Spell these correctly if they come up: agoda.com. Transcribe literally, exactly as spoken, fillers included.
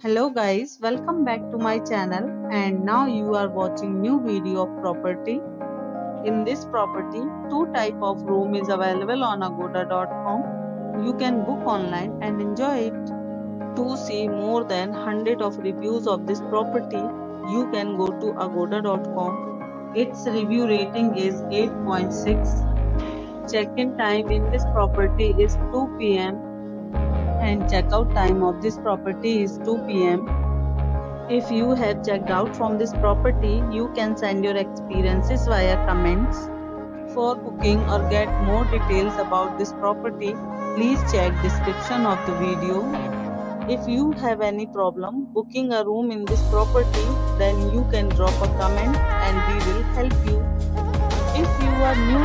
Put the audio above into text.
Hello guys, welcome back to my channel, and now you are watching new video of property. In this property, two type of room is available on agoda dot com. You can book online and enjoy it. To see more than one hundred of reviews of this property, you can go to agoda dot com. Its review rating is eight point six. Check-in time in this property is two p m and check-out time of this property is two p m If you have checked out from this property, you can send your experiences via comments. For booking or get more details about this property, please check description of the video. If you have any problem booking a room in this property, then you can drop a comment and we will help you. If you are new